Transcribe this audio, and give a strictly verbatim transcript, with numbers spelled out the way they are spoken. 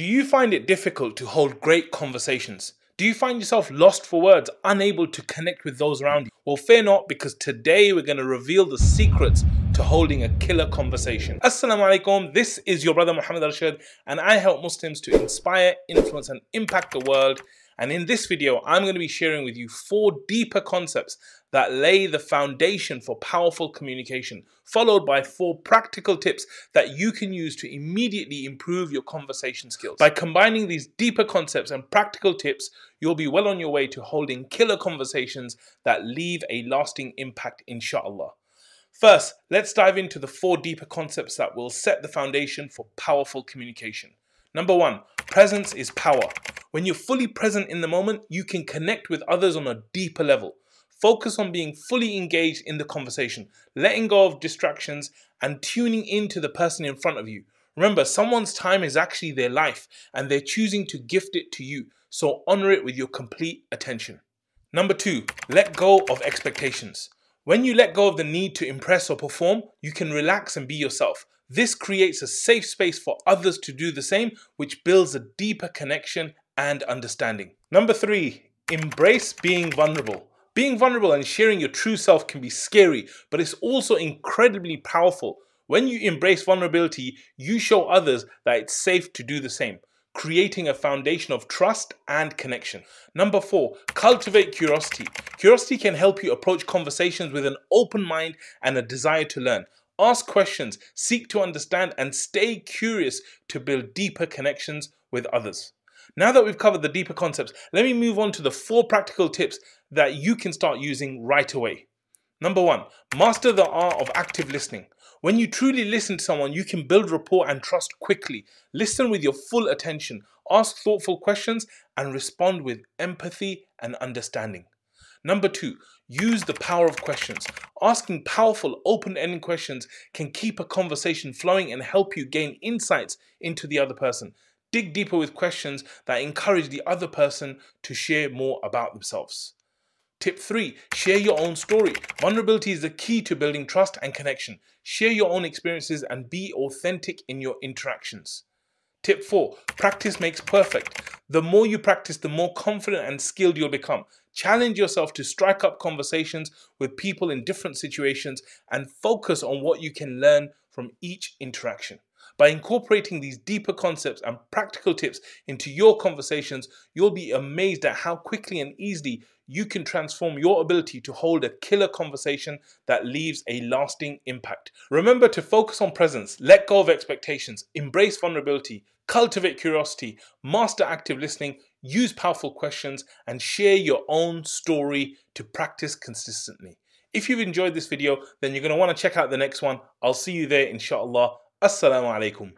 Do you find it difficult to hold great conversations? Do you find yourself lost for words, unable to connect with those around you? Well, fear not, because today we're going to reveal the secrets to holding a killer conversation. Assalamu alaikum, this is your brother Muhammad Arshad, and I help Muslims to inspire, influence and impact the world. And in this video, I'm going to be sharing with you four deeper concepts that lay the foundation for powerful communication, followed by four practical tips that you can use to immediately improve your conversation skills. By combining these deeper concepts and practical tips, you'll be well on your way to holding killer conversations that leave a lasting impact, inshallah. First, let's dive into the four deeper concepts that will set the foundation for powerful communication. Number one, presence is power. When you're fully present in the moment, you can connect with others on a deeper level. Focus on being fully engaged in the conversation, letting go of distractions and tuning in to the person in front of you. Remember, someone's time is actually their life and they're choosing to gift it to you, so honor it with your complete attention. Number two, let go of expectations. When you let go of the need to impress or perform, you can relax and be yourself. This creates a safe space for others to do the same, which builds a deeper connection and understanding. Number three, embrace being vulnerable. Being vulnerable and sharing your true self can be scary, but it's also incredibly powerful. When you embrace vulnerability, you show others that it's safe to do the same, creating a foundation of trust and connection. Number four, cultivate curiosity. Curiosity can help you approach conversations with an open mind and a desire to learn. Ask questions, seek to understand, and stay curious to build deeper connections with others. Now that we've covered the deeper concepts, let me move on to the four practical tips that you can start using right away. Number one, master the art of active listening. When you truly listen to someone, you can build rapport and trust quickly. Listen with your full attention, ask thoughtful questions, and respond with empathy and understanding. Number two, use the power of questions. Asking powerful, open-ended questions can keep a conversation flowing and help you gain insights into the other person. Dig deeper with questions that encourage the other person to share more about themselves. Tip three, share your own story. Vulnerability is the key to building trust and connection. Share your own experiences and be authentic in your interactions. Tip four, practice makes perfect. The more you practice, the more confident and skilled you'll become. Challenge yourself to strike up conversations with people in different situations and focus on what you can learn from each interaction. By incorporating these deeper concepts and practical tips into your conversations, you'll be amazed at how quickly and easily you can transform your ability to hold a killer conversation that leaves a lasting impact. Remember to focus on presence, let go of expectations, embrace vulnerability, cultivate curiosity, master active listening, use powerful questions, and share your own story to practice consistently. If you've enjoyed this video, then you're going to want to check out the next one. I'll see you there, inshallah. Assalamu alaikum.